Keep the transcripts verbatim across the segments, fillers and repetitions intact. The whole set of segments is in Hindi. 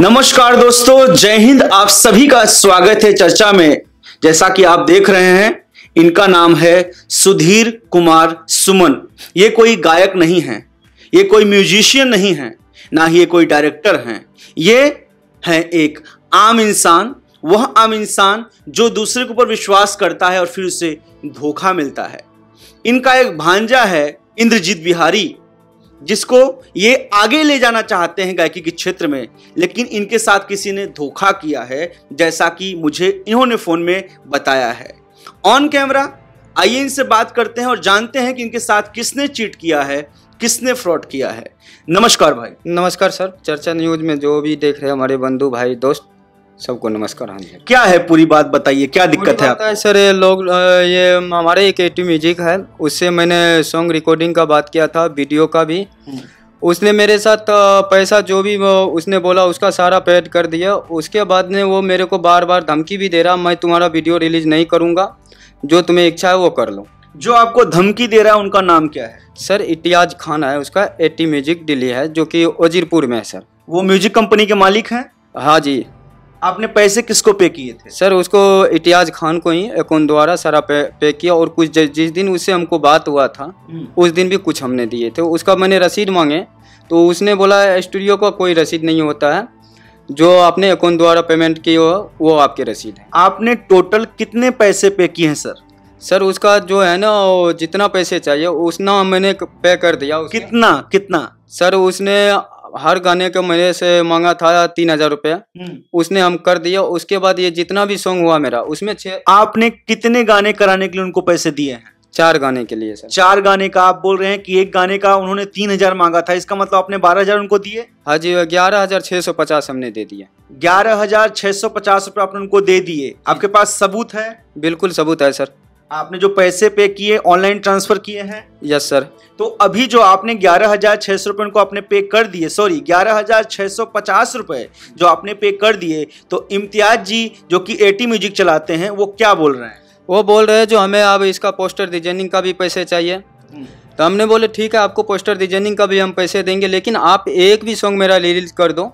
नमस्कार दोस्तों, जय हिंद। आप सभी का स्वागत है चर्चा में। जैसा कि आप देख रहे हैं, इनका नाम है सुधीर कुमार सुमन। ये कोई गायक नहीं है, ये कोई म्यूजिशियन नहीं है, ना ही ये कोई डायरेक्टर हैं। ये है एक आम इंसान, वह आम इंसान जो दूसरे के ऊपर विश्वास करता है और फिर उसे धोखा मिलता है। इनका एक भांजा है इंद्रजीत बिहारी, जिसको ये आगे ले जाना चाहते हैं गायकी के क्षेत्र में, लेकिन इनके साथ किसी ने धोखा किया है, जैसा कि मुझे इन्होंने फोन में बताया है ऑन कैमरा। आइए इनसे बात करते हैं और जानते हैं कि इनके साथ किसने चीट किया है, किसने फ्रॉड किया है। नमस्कार भाई। नमस्कार सर। चर्चा न्यूज में जो भी देख रहे हैं हमारे बंधु भाई दोस्त, सबको नमस्कार। हाँ जी, क्या है पूरी बात बताइए, क्या दिक्कत है आपको? सर ये लोग, ये हमारे एक ए टी म्यूजिक है, उससे मैंने सॉन्ग रिकॉर्डिंग का बात किया था, वीडियो का भी। उसने मेरे साथ पैसा जो भी उसने बोला उसका सारा पेड कर दिया। उसके बाद में वो मेरे को बार बार धमकी भी दे रहा, मैं तुम्हारा वीडियो रिलीज नहीं करूँगा, जो तुम्हें इच्छा है वो कर लो। जो आपको धमकी दे रहा है उनका नाम क्या है? सर इम्तियाज खान है, उसका ए टी म्यूजिक दिल्ली है, जो कि वजीरपुर में है। सर वो म्यूजिक कंपनी के मालिक हैं। हाँ जी। आपने पैसे किसको पे किए थे? सर उसको इम्तियाज खान को ही अकाउंट द्वारा सारा पे, पे किया। और कुछ जिस दिन उससे हमको बात हुआ था उस दिन भी कुछ हमने दिए थे। उसका मैंने रसीद मांगे तो उसने बोला स्टूडियो का कोई रसीद नहीं होता है, जो आपने अकाउंट द्वारा पेमेंट की हो वो आपके रसीद है। आपने टोटल कितने पैसे पे किए हैं? सर सर उसका जो है ना, जितना पैसे चाहिए उतना मैंने पे कर दिया। कितना कितना? सर उसने हर गाने के मेरे से मांगा था तीन हजार रुपया, उसने हम कर दिया। उसके बाद ये जितना भी सॉन्ग हुआ मेरा उसमें छह। आपने कितने गाने कराने के लिए उनको पैसे दिए हैं? चार गाने के लिए। सर चार गाने का आप बोल रहे हैं कि एक गाने का उन्होंने तीन हजार मांगा था, इसका मतलब आपने बारह हजार उनको दिए? हाँ जी, ग्यारह हजार छह सौ पचास हमने दे दिया। ग्यारह हजार छह सौ पचास रुपये आपने उनको दे दिए। आपके पास सबूत है? बिल्कुल सबूत है सर। आपने जो पैसे पे किए ऑनलाइन ट्रांसफर किए हैं? Yes sir. तो अभी जो आपने ग्यारह हजार छह सौ रुपये उनको आपने पे कर दिए, सॉरी ग्यारह हजार छह सौ पचास रुपये जो आपने पे कर दिए, तो इम्तियाज जी जो कि ए टी म्यूजिक चलाते हैं वो क्या बोल रहे हैं? वो बोल रहे हैं जो हमें अब इसका पोस्टर डिजाइनिंग का भी पैसे चाहिए। तो हमने बोले ठीक है, आपको पोस्टर डिजाइनिंग का भी हम पैसे देंगे, लेकिन आप एक भी सॉन्ग मेरा रिलीज कर दो,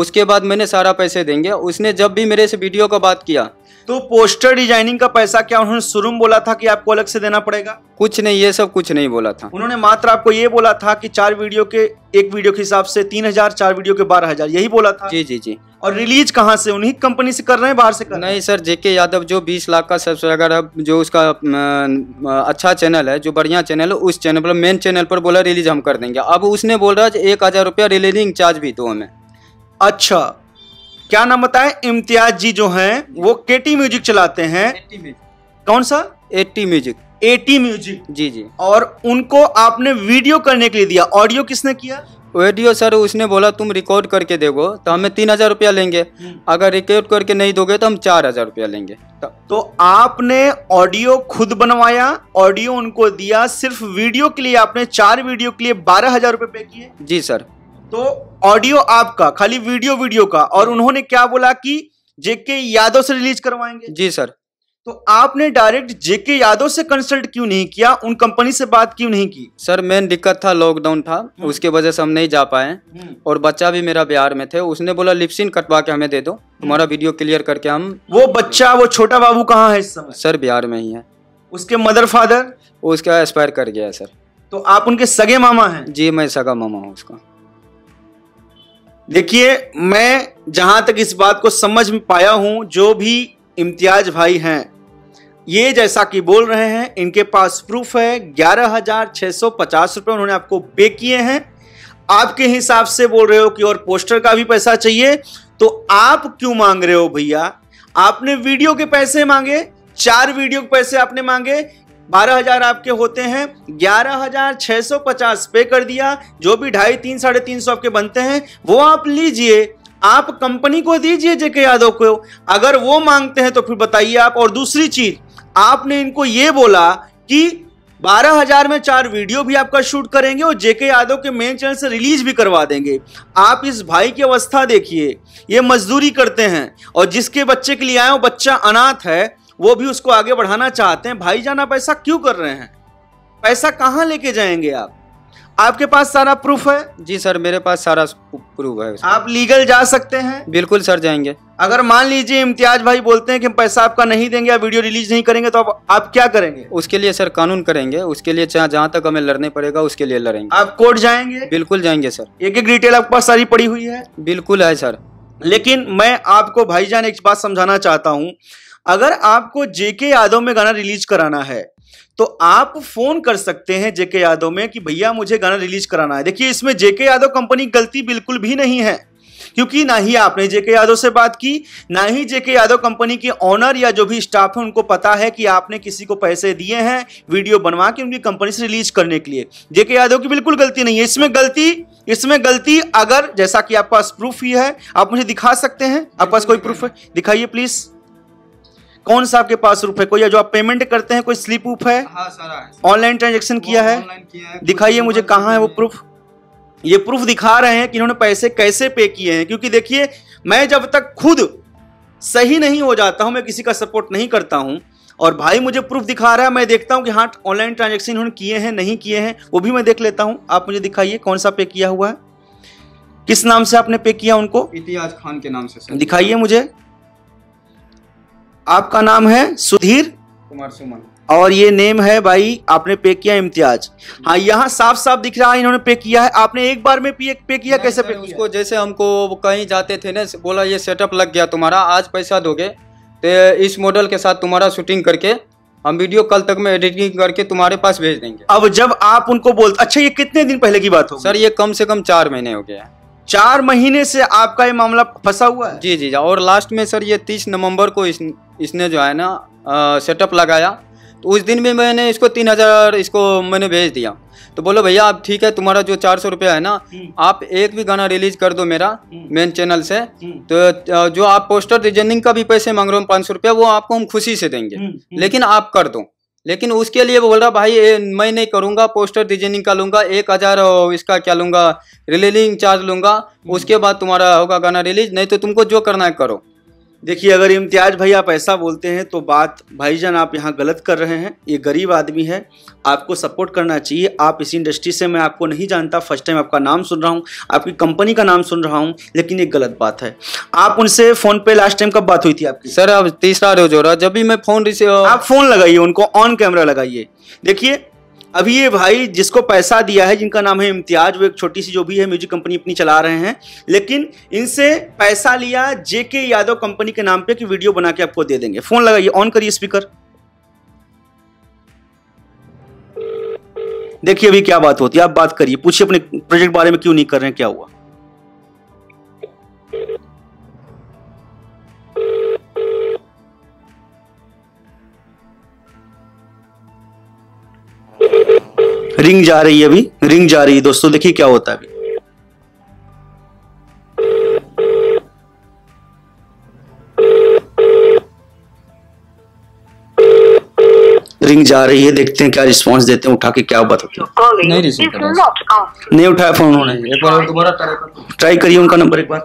उसके बाद मैंने सारा पैसे देंगे। उसने जब भी मेरे से वीडियो का बात किया तो पोस्टर डिजाइनिंग का पैसा क्या उन्होंने शुरू में बोला था कि आपको अलग से देना पड़ेगा? कुछ नहीं, ये सब कुछ नहीं बोला था। उन्होंने मात्र आपको ये बोला था कि चार वीडियो के एक वीडियो के हिसाब से तीन हजार, चार वीडियो के बारह हजार, यही बोला था। जी जी जी। और रिलीज कहाँ से, उन्हीं कंपनी से कर रहे हैं, बाहर से कर रहे हैं? नहीं सर, जेके यादव जो बीस लाख का सब्सक्राइबर है, जो उसका अच्छा चैनल है, जो बढ़िया चैनल है, उस चैनल पर मेन चैनल पर बोला रिलीज हम कर देंगे। अब उसने बोल रहा है एक हजार रुपया रिलीजिंग चार्ज भी दो हमें। अच्छा, क्या नाम बताएं? इम्तियाज जी जो हैं वो के टी म्यूजिक चलाते हैं। कौन सा? A T music. A T music, जी जी। और उनको आपने वीडियो करने के लिए दिया, ऑडियो किसने किया? ऑडियो सर उसने बोला तुम रिकॉर्ड करके दोगे तो हमें तीन हजार रुपया लेंगे, अगर रिकॉर्ड करके नहीं दोगे तो हम चार हजार रुपया लेंगे। तो आपने ऑडियो खुद बनवाया, ऑडियो उनको दिया, सिर्फ वीडियो के लिए आपने चार वीडियो के लिए बारह हजार रुपये पे किए? जी सर। तो ऑडियो आपका, खाली वीडियो वीडियो का। और उन्होंने क्या बोला कि जेके यादव से रिलीज करवाएंगे? जी सर। तो आपने डायरेक्ट जेके यादव से कंसल्ट क्यों नहीं किया, उन कंपनी से बात क्यों नहीं की? सर मेन दिक्कत था, लॉकडाउन था, उसके वजह से हम नहीं जा पाए, और बच्चा भी मेरा बिहार में थे। उसने बोला लिपसिन कटवा के हमें दे दो, तुम्हारा वीडियो क्लियर करके हम। वो बच्चा, वो छोटा बाबू कहाँ है इस समय? सर बिहार में ही है। उसके मदर फादर? उसका एक्सपायर कर गया है सर। तो आप उनके सगे मामा है? जी मैं सगा मामा हूँ उसका। देखिए, मैं जहाँ तक इस बात को समझ में पाया हूँ, जो भी इम्तियाज भाई हैं ये जैसा कि बोल रहे हैं, इनके पास प्रूफ है। ग्यारह हजार छः सौ पचास रुपये उन्होंने आपको पे किए हैं। आपके हिसाब से बोल रहे हो कि और पोस्टर का भी पैसा चाहिए, तो आप क्यों मांग रहे हो भैया? आपने वीडियो के पैसे मांगे, चार वीडियो के पैसे आपने मांगे, बारह हजार आपके होते हैं, ग्यारह हजार छः सौ पचास पे कर दिया। जो भी ढाई तीन साढ़े तीन सौ आपके बनते हैं वो आप लीजिए, आप कंपनी को दीजिए जेके यादव को, अगर वो मांगते हैं तो फिर बताइए आप। और दूसरी चीज, आपने इनको ये बोला कि बारह हजार में चार वीडियो भी आपका शूट करेंगे और जेके यादव के मेन चैनल से रिलीज भी करवा देंगे। आप इस भाई की अवस्था देखिए, ये मजदूरी करते हैं और जिसके बच्चे के लिए आए वो बच्चा अनाथ है, वो भी उसको आगे बढ़ाना चाहते हैं। भाईजान आप ऐसा क्यों कर रहे हैं? पैसा कहाँ लेके जाएंगे आप? आपके पास सारा प्रूफ है? जी सर, मेरे पास सारा प्रूफ है। आप लीगल जा सकते हैं? बिल्कुल सर, जाएंगे। अगर मान लीजिए इम्तियाज भाई बोलते हैं कि हम पैसा आपका नहीं देंगे, आप वीडियो रिलीज नहीं करेंगे, तो आप, आप क्या करेंगे? उसके लिए सर कानून करेंगे, उसके लिए जहाँ तक हमें लड़ने पड़ेगा उसके लिए लड़ेंगे। आप कोर्ट जाएंगे? बिल्कुल जाएंगे सर। एक एक डिटेल आपके पास सारी पड़ी हुई है? बिल्कुल है सर। लेकिन मैं आपको भाईजान एक बात समझाना चाहता हूँ, अगर आपको जेके यादव में गाना रिलीज कराना है तो आप फोन कर सकते हैं जेके यादव में कि भैया मुझे गाना रिलीज कराना है। देखिए, इसमें जेके यादव कंपनी गलती बिल्कुल भी नहीं है, क्योंकि ना ही आपने जेके यादव से बात की, ना ही जेके यादव कंपनी के ऑनर या जो भी स्टाफ है उनको पता है कि आपने किसी को पैसे दिए हैं वीडियो बनवा के उनकी कंपनी से रिलीज करने के लिए। जेके यादव की बिल्कुल गलती नहीं है इसमें। गलती इसमें गलती अगर, जैसा कि आपके पास प्रूफ ही है, आप मुझे दिखा सकते हैं? आपके पास कोई प्रूफ है? दिखाइए प्लीज। कौन सा आपके पास रूप है? कोई जो आप पेमेंट करते हैं कोई स्लिप उप है? हाँ, ऑनलाइन ट्रांजेक्शन किया है, है। दिखाइए मुझे कहाँ है वो प्रूफ। ये प्रूफ दिखा रहे हैं कि इन्होंने पैसे कैसे पे किए हैं, क्योंकि देखिए मैं जब तक खुद सही नहीं हो जाता हूँ मैं किसी का सपोर्ट नहीं करता हूँ, और भाई मुझे प्रूफ दिखा रहा है, मैं देखता हूँ कि हाँ ऑनलाइन ट्रांजेक्शन इन्होंने किए हैं नहीं किए हैं, वो भी मैं देख लेता हूँ। आप मुझे दिखाइए कौन सा पे किया हुआ है, किस नाम से आपने पे किया उनको? इम्तियाज खान के नाम से। दिखाइए मुझे। आपका नाम है सुधीर कुमार सुमन और ये नेम है भाई, आपने पे किया इम्तियाज। हाँ, यहाँ साफ साफ दिख रहा है इन्होंने पे किया है। आपने एक बार में पे, पे किया कैसे पे किया? उसको जैसे हमको कहीं जाते थे ना, बोला ये सेटअप लग गया तुम्हारा, आज पैसा दोगे तो इस मॉडल के साथ तुम्हारा शूटिंग करके हम वीडियो कल तक में एडिटिंग करके तुम्हारे पास भेज देंगे। अब जब आप उनको बोलते, अच्छा ये कितने दिन पहले की बात हो सर? ये कम से कम चार महीने हो गया। चार महीने से आपका ये मामला फंसा हुआ है? जी जी। और लास्ट में सर ये तीस नवंबर को इस, इसने जो है ना सेटअप लगाया, तो उस दिन भी मैंने इसको तीन हज़ार इसको मैंने भेज दिया, तो बोलो भैया आप ठीक है तुम्हारा जो चार सौ रुपया है ना आप एक भी गाना रिलीज कर दो मेरा मेन चैनल से, तो जो आप पोस्टर डिजाइनिंग का भी पैसे मांग रहे हो पाँच सौ रुपया वो आपको हम खुशी से देंगे, लेकिन आप कर दो। लेकिन उसके लिए वो बोल रहा भाई ए, मैं नहीं करूँगा, पोस्टर डिजाइनिंग का लूँगा, एक हज़ार इसका क्या लूँगा रिलीजिंग चार्ज लूँगा, उसके बाद तुम्हारा होगा गाना रिलीज, नहीं तो तुमको जो करना है करो। देखिए, अगर इम्तियाज भाई आप ऐसा बोलते हैं तो बात भाईजान आप यहाँ गलत कर रहे हैं। ये गरीब आदमी है, आपको सपोर्ट करना चाहिए। आप इस इंडस्ट्री से, मैं आपको नहीं जानता, फर्स्ट टाइम आपका नाम सुन रहा हूँ, आपकी कंपनी का नाम सुन रहा हूँ, लेकिन ये गलत बात है। आप उनसे फ़ोन पे लास्ट टाइम कब बात हुई थी आपकी? सर अब तीसरा रोज हो रहा, जब भी मैं फ़ोन रिसीव। आप फ़ोन लगाइए उनको, ऑन कैमरा लगाइए। देखिए अभी ये भाई जिसको पैसा दिया है, जिनका नाम है इम्तियाज, वो एक छोटी सी जो भी है म्यूजिक कंपनी अपनी चला रहे हैं, लेकिन इनसे पैसा लिया जेके यादव कंपनी के नाम पे कि वीडियो बना के आपको दे देंगे। फोन लगाइए, ऑन करिए स्पीकर, देखिए अभी क्या बात होती है। आप बात करिए, पूछिए अपने प्रोजेक्ट बारे में क्यों नहीं कर रहे हैं, क्या हुआ? रिंग जा रही है, अभी रिंग जा रही है। दोस्तों देखिए क्या होता है अभी। रिंग जा रही है, देखते हैं क्या रिस्पांस देते हैं, उठा के क्या बात होती है। नहीं रिसीव कर, नहीं उठाया फोन उन्होंने। एक बार दोबारा ट्राई करिए उनका नंबर एक बार।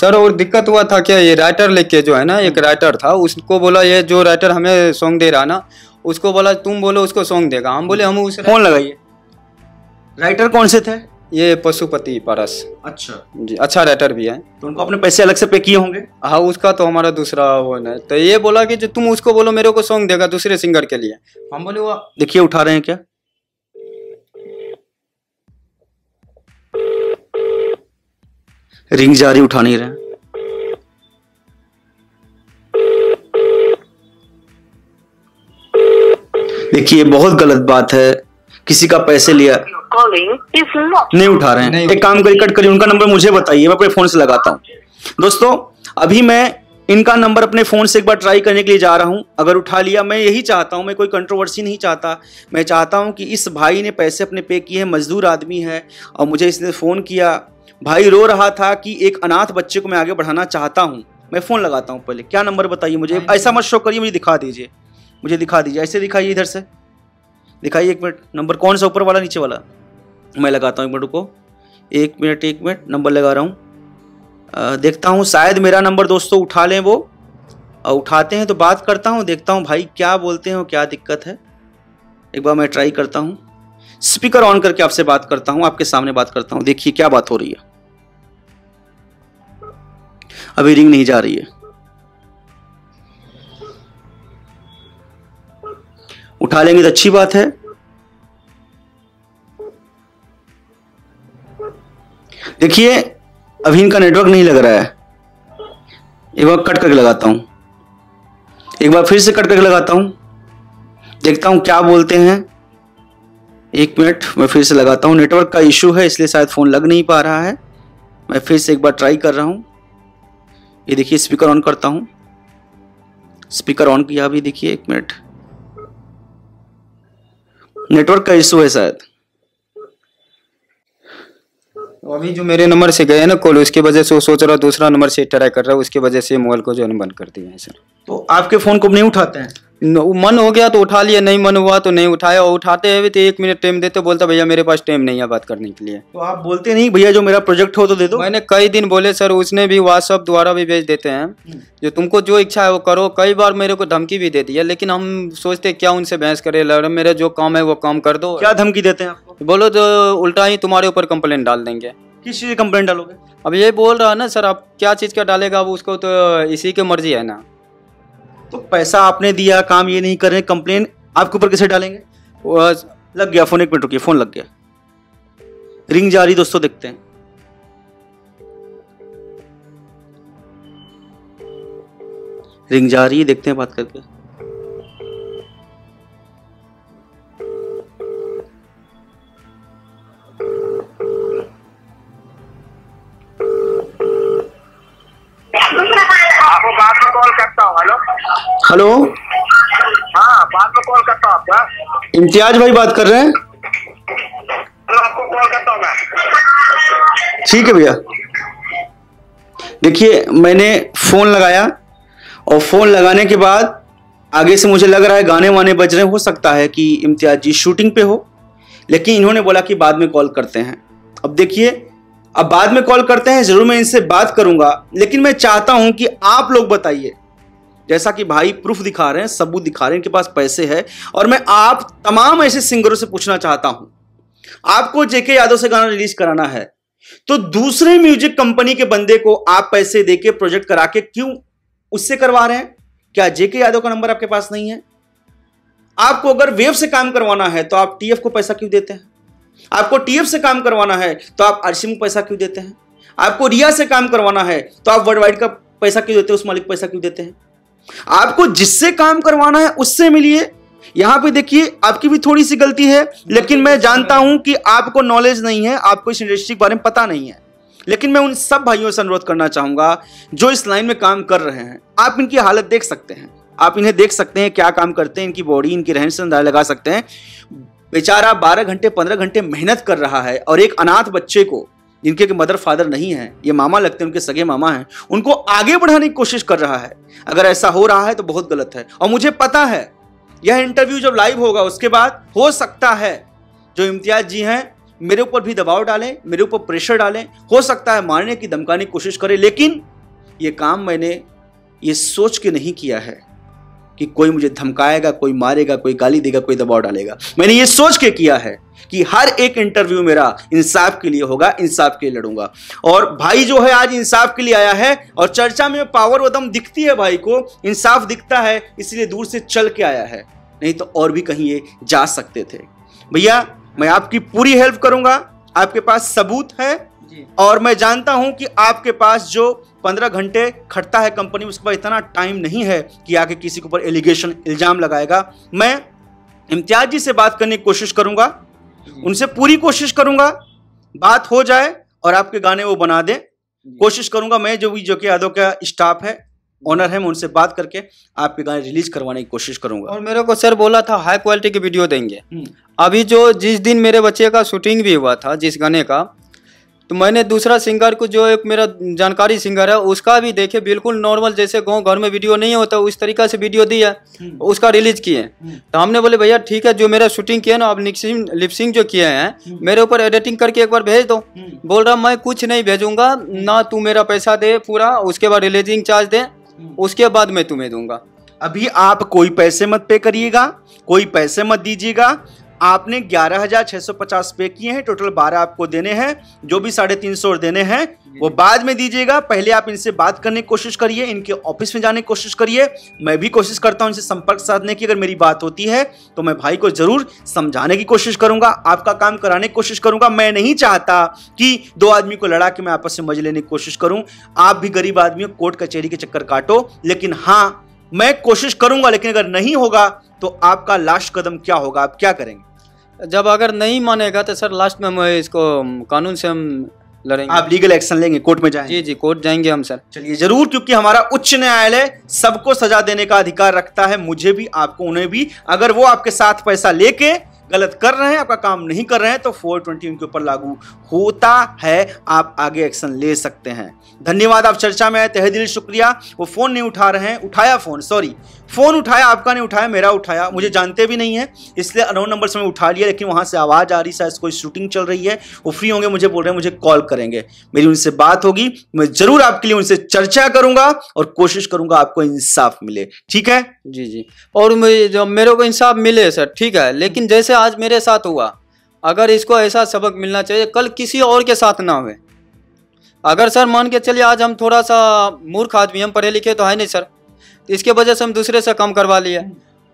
सर और दिक्कत हुआ था क्या, ये राइटर लेके जो है ना, एक राइटर था, उसको बोला ये जो राइटर हमें सॉन्ग दे रहा ना, उसको बोला तुम बोलो उसको सॉन्ग देगा, हम बोले हम उसे। फोन लगाइए। राइटर कौन से थे? ये पशुपति पारस। अच्छा जी, अच्छा राइटर भी है, तो उनको अपने पैसे अलग से पे किए होंगे। हाँ, उसका तो हमारा दूसरा वो है, तो ये बोला कि जो तुम उसको बोलो मेरे को सॉन्ग देगा दूसरे सिंगर के लिए, हम बोले वो। देखिए उठा रहे हैं क्या? रिंग जारी, उठा नहीं रहे। देखिए बहुत गलत बात है, किसी का पैसे लिया, नहीं उठा रहे हैं। एक काम करिए, कट करिए, उनका नंबर मुझे बताइए, मैं अपने फोन से लगाता हूँ। दोस्तों अभी मैं इनका नंबर अपने फ़ोन से एक बार ट्राई करने के लिए जा रहा हूँ, अगर उठा लिया। मैं यही चाहता हूँ, मैं कोई कंट्रोवर्सी नहीं चाहता, मैं चाहता हूँ कि इस भाई ने पैसे अपने पे किए हैं, मजदूर आदमी है, और मुझे इसने फ़ोन किया, भाई रो रहा था कि एक अनाथ बच्चे को मैं आगे बढ़ाना चाहता हूँ। मैं फ़ोन लगाता हूँ, पहले क्या नंबर बताइए मुझे, ऐसा मत शो करिए, मुझे दिखा दीजिए, मुझे दिखा दीजिए, ऐसे दिखाइए, इधर से दिखाइए। एक मिनट, नंबर कौन सा, ऊपर वाला नीचे वाला? मैं लगाता हूँ, एक मिनट रुको, एक मिनट एक मिनट नंबर लगा रहा हूँ, देखता हूँ शायद मेरा नंबर दोस्तों उठा लें वो। और उठाते हैं तो बात करता हूँ, देखता हूँ भाई क्या बोलते हैं और क्या दिक्कत है। एक बार मैं ट्राई करता हूँ। स्पीकर ऑन करके आपसे बात करता हूं, आपके सामने बात करता हूं। देखिए क्या बात हो रही है। अभी रिंग नहीं जा रही है, उठा लेंगे तो अच्छी बात है। देखिए अभी इनका नेटवर्क नहीं लग रहा है। एक बार कट करके लगाता हूं, एक बार फिर से कट करके लगाता हूं, देखता हूं क्या बोलते हैं। एक मिनट मैं फिर से लगाता हूं। नेटवर्क का इशू है इसलिए शायद फोन लग नहीं पा रहा है। मैं फिर से एक बार ट्राई कर रहा हूं। ये देखिए स्पीकर ऑन करता हूं, स्पीकर ऑन किया अभी। देखिए एक मिनट, नेटवर्क का इशू है शायद। अभी जो मेरे नंबर से गए ना कॉल, उसकी वजह से वो सोच रहा दूसरा नंबर से ट्राई कर रहा है, उसकी वजह से मोबाइल को जो है बंद कर दिया है सर। तो आपके फोन को नहीं उठाते हैं? मन हो गया तो उठा लिया, नहीं मन हुआ तो नहीं उठाया। और उठाते हुए तो एक मिनट टाइम देते, बोलता भैया मेरे पास टाइम नहीं है बात करने के लिए। तो आप बोलते नहीं भैया जो मेरा प्रोजेक्ट हो तो दे दो? मैंने कई दिन बोले सर, उसने भी व्हाट्सअप द्वारा भी भेज देते हैं जो तुमको जो इच्छा है वो करो। कई बार मेरे को धमकी भी दे दी है, लेकिन हम सोचते क्या उनसे बहस करे, मेरा जो काम है वो काम कर दो। क्या धमकी देते हैं आपको? बोलो तो उल्टा ही तुम्हारे ऊपर कंप्लेंट डाल देंगे। किस चीज़ की कंप्लेंट डालोगे? अब ये बोल रहा है ना सर, आप क्या चीज़ का डालेगा, अब उसको तो इसी की मर्जी है ना। तो पैसा आपने दिया, काम ये नहीं कर रहे, कंप्लेन आपके ऊपर कैसे डालेंगे? लग गया फोन, एक मिनट रुकिए, फोन लग गया, रिंग जा रही। दोस्तों देखते हैं। रिंग जा रही है, देखते हैं बात करके। आपको बाद में कॉल करता हूँ। हेलो हेलो, हाँ बाद में कॉल करता हूँ आपका। इम्तियाज भाई बात कर रहे हैं? आपको कॉल करता हूँ मैं। ठीक है भैया। देखिए मैंने फोन लगाया और फोन लगाने के बाद आगे से मुझे लग रहा है गाने वाने बज रहे हैं। हो सकता है कि इम्तियाज जी शूटिंग पे हो, लेकिन इन्होंने बोला कि बाद में कॉल करते हैं। अब देखिए, अब बाद में कॉल करते हैं, जरूर मैं इनसे बात करूंगा, लेकिन मैं चाहता हूं कि आप लोग बताइए। जैसा कि भाई प्रूफ दिखा रहे हैं, सबूत दिखा रहे हैं, इनके पास पैसे हैं। और मैं आप तमाम ऐसे सिंगरों से पूछना चाहता हूं, आपको जेके यादव से गाना रिलीज कराना है तो दूसरे म्यूजिक कंपनी के बंदे को आप पैसे देके प्रोजेक्ट करा के क्यों उससे करवा रहे हैं? क्या जेके यादव का नंबर आपके पास नहीं है? आपको अगर वेव से काम करवाना है तो आप टीएफ को पैसा क्यों देते हैं? आपको टीएफ से काम करवाना है तो आप आरसीएम को पैसा क्यों देते हैं? आपको रिया से काम करवाना है तो आप वर्ल्ड वाइड का पैसा क्यों देते हैं? उस मालिक पैसा क्यों देते हैं? आपको जिससे काम करवाना है उससे मिलिए। यहां पे देखिए आपकी भी थोड़ी सी गलती है, लेकिन मैं जानता हूं कि आपको नॉलेज नहीं है, आपको इस इंडस्ट्री के बारे में पता नहीं है। लेकिन मैं उन सब भाइयों से अनुरोध करना चाहूंगा जो इस लाइन में काम कर रहे हैं। आप इनकी हालत देख सकते हैं, आप इन्हें देख सकते हैं क्या काम करते हैं, इनकी बॉडी, इनकी रहन सहन लगा सकते हैं। बेचारा बारह घंटे पंद्रह घंटे मेहनत कर रहा है और एक अनाथ बच्चे को, जिनके के मदर फादर नहीं है, ये मामा लगते हैं, उनके सगे मामा हैं, उनको आगे बढ़ाने की कोशिश कर रहा है। अगर ऐसा हो रहा है तो बहुत गलत है। और मुझे पता है यह इंटरव्यू जब लाइव होगा उसके बाद हो सकता है जो इम्तियाज जी हैं मेरे ऊपर भी दबाव डालें, मेरे ऊपर प्रेशर डालें, हो सकता है मारने की धमकाने की कोशिश करें। लेकिन ये काम मैंने ये सोच के नहीं किया है कि कोई मुझे धमकाएगा, कोई मारेगा, कोई गाली देगा, कोई दबाव डालेगा। मैंने ये सोच के किया है कि हर एक इंटरव्यू मेरा इंसाफ के लिए होगा, इंसाफ के लिए लड़ूंगा। और भाई जो है आज इंसाफ के लिए आया है और चर्चा में पावर और दम दिखती है, भाई को इंसाफ दिखता है, इसलिए दूर से चल के आया है, नहीं तो और भी कहीं ये जा सकते थे। भैया मैं आपकी पूरी हेल्प करूंगा, आपके पास सबूत है और मैं जानता हूं कि आपके पास जो पंद्रह घंटे खटता है कंपनी, उसके पास इतना टाइम नहीं है कि आके किसी के ऊपर एलिगेशन, इल्जाम लगाएगा। मैं इम्तियाज जी से बात करने की कोशिश करूंगा, उनसे पूरी कोशिश करूंगा बात हो जाए और आपके गाने वो बना दें। कोशिश करूंगा मैं, जो भी जो कि यादव का स्टाफ है, ऑनर है, मैं उनसे बात करके आपके गाने रिलीज करवाने की कोशिश करूंगा। और मेरे को सर बोला था हाई क्वालिटी की वीडियो देंगे। अभी जो जिस दिन मेरे बच्चे का शूटिंग भी हुआ था जिस गाने का, तो मैंने दूसरा सिंगर को जो एक मेरा जानकारी सिंगर है उसका भी देखे, बिल्कुल नॉर्मल जैसे गाँव घर में वीडियो नहीं होता उस तरीका से वीडियो दिया, उसका रिलीज किए। तो हमने बोले भैया ठीक है, जो मेरा शूटिंग किया ना, आप लिपसिंग लिपसिंग जो किए हैं मेरे ऊपर एडिटिंग करके एक बार भेज दो। बोल रहा मैं कुछ नहीं भेजूंगा ना, तू मेरा पैसा दे पूरा, उसके बाद रिलीजिंग चार्ज दे, उसके बाद मैं तुम्हें दूंगा। अभी आप कोई पैसे मत पे करिएगा, कोई पैसे मत दीजिएगा। आपने ग्यारह हजार छः सौ पचास पे किए हैं, टोटल बारह आपको देने हैं, जो भी साढ़े तीन सौ देने हैं वो बाद में दीजिएगा। पहले आप इनसे बात करने की कोशिश करिए, इनके ऑफिस में जाने की कोशिश करिए। मैं भी कोशिश करता हूं इनसे संपर्क साधने की, अगर मेरी बात होती है तो मैं भाई को जरूर समझाने की कोशिश करूंगा, आपका काम कराने की कोशिश करूंगा। मैं नहीं चाहता कि दो आदमी को लड़ा के मैं आपस में मजे लेने की कोशिश करूँ। आप भी गरीब आदमी हो, कोर्ट कचहरी के चक्कर काटो, लेकिन हाँ मैं कोशिश करूंगा, लेकिन अगर नहीं होगा तो आपका लास्ट कदम क्या होगा, आप क्या करेंगे? जब अगर नहीं मानेगा तो सर लास्ट में मैं इसको कानून से हम लड़ेंगे। आप लीगल एक्शन लेंगे, कोर्ट में जाएंगे? जी जी कोर्ट जाएंगे हम सर। चलिए जरूर, क्योंकि हमारा उच्च न्यायालय सबको सजा देने का अधिकार रखता है, मुझे भी आपको उन्हें भी। अगर वो आपके साथ पैसा लेके गलत कर रहे हैं, आपका काम नहीं कर रहे हैं तो चार सौ बीस उनके ऊपर लागू होता है, आप आगे एक्शन ले सकते हैं। धन्यवाद, आप चर्चा में आए, तहे दिल शुक्रिया। वो फ़ोन नहीं उठा रहे हैं, उठाया फ़ोन, सॉरी फ़ोन उठाया, आपका नहीं उठाया, मेरा उठाया, मुझे जानते भी नहीं है इसलिए अनोन नंबर से मैं उठा लिया, लेकिन वहाँ से आवाज़ आ रही शायद कोई शूटिंग चल रही है। वो फ्री होंगे, मुझे बोल रहे हैं, मुझे कॉल करेंगे, मेरी उनसे बात होगी, मैं ज़रूर आपके लिए उनसे चर्चा करूँगा और कोशिश करूँगा आपको इंसाफ मिले। ठीक है जी जी, और जो मेरे को इंसाफ मिले सर, ठीक है, लेकिन जैसे आज मेरे साथ हुआ, अगर इसको ऐसा सबक मिलना चाहिए कल किसी और के साथ ना हुए। अगर सर मान के चलिए आज हम थोड़ा सा मूर्ख आदमी, हम पढ़े लिखे तो है नहीं सर, इसके वजह से हम दूसरे से काम करवा लिए,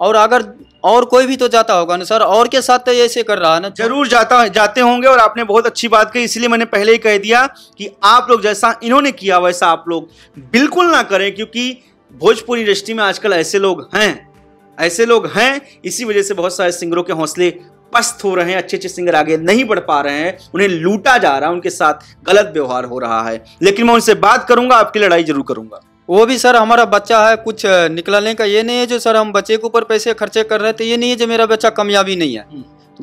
और अगर और कोई भी तो जाता होगा ना सर, और के साथ तो ऐसे कर रहा है ना। जरूर जाता जाते होंगे, और आपने बहुत अच्छी बात कही, इसलिए मैंने पहले ही कह दिया कि आप लोग जैसा इन्होंने किया वैसा आप लोग बिल्कुल ना करें, क्योंकि भोजपुरी इंडस्ट्री में आजकल ऐसे लोग हैं, ऐसे लोग हैं, इसी वजह से बहुत सारे सिंगरों के हौसले पस्त हो रहे हैं, अच्छे अच्छे सिंगर आगे नहीं बढ़ पा रहे हैं, उन्हें लूटा जा रहा है, उनके साथ गलत व्यवहार हो रहा है। लेकिन मैं उनसे बात करूंगा, आपकी लड़ाई जरूर करूंगा। वो भी सर हमारा बच्चा है, कुछ निकलने का ये नहीं है, जो सर हम बच्चे के ऊपर पैसे खर्चे कर रहे थे, ये नहीं है जो मेरा बच्चा कामयाबी नहीं है,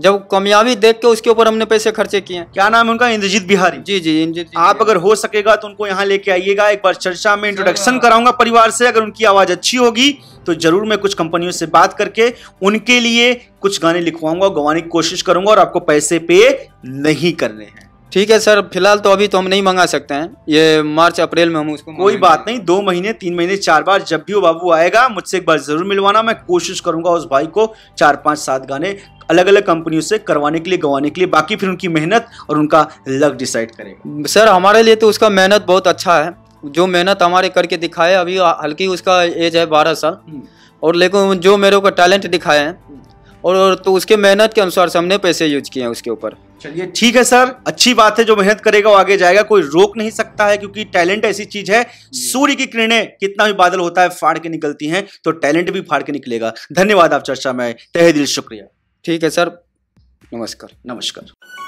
जब कामयाबी देख के उसके ऊपर हमने पैसे खर्चे किए हैं। क्या नाम है उनका? इंद्रजीत बिहारी। जी जी इंद्रजीत। आप अगर हो सकेगा तो उनको यहाँ लेके आइएगा, एक बार चर्चा में इंट्रोडक्शन कराऊंगा परिवार से, अगर उनकी आवाज अच्छी होगी तो जरूर मैं कुछ कंपनियों से बात करके उनके लिए कुछ गाने लिखवाऊंगा, गवाने की कोशिश करूंगा, और आपको पैसे पे नहीं करने हैं। ठीक है सर, फिलहाल तो अभी तो हम नहीं मंगा सकते हैं, ये मार्च अप्रैल में हम उसको। कोई बात नहीं, दो महीने तीन महीने चार बार जब भी वो बाबू आएगा मुझसे एक बार जरूर मिलवाना, मैं कोशिश करूंगा उस भाई को चार पांच सात गाने अलग अलग कंपनियों से करवाने के लिए, गवाने के लिए, बाकी फिर उनकी मेहनत और उनका लक डिसाइड करेगा। सर हमारे लिए तो उसका मेहनत बहुत अच्छा है, जो मेहनत हमारे करके दिखाए, अभी हल्की उसका एज है बारह साल, और लेकिन जो मेरे को टैलेंट दिखाए हैं और तो उसके मेहनत के अनुसार से हमने पैसे यूज किए हैं उसके ऊपर। चलिए ठीक है सर, अच्छी बात है, जो मेहनत करेगा वो आगे जाएगा, कोई रोक नहीं सकता है, क्योंकि टैलेंट ऐसी चीज है, सूर्य की किरणें कितना भी बादल होता है फाड़ के निकलती हैं, तो टैलेंट भी फाड़ के निकलेगा। धन्यवाद, आप चर्चा में आए, तहे दिल शुक्रिया। ठीक है सर, नमस्कार। नमस्कार।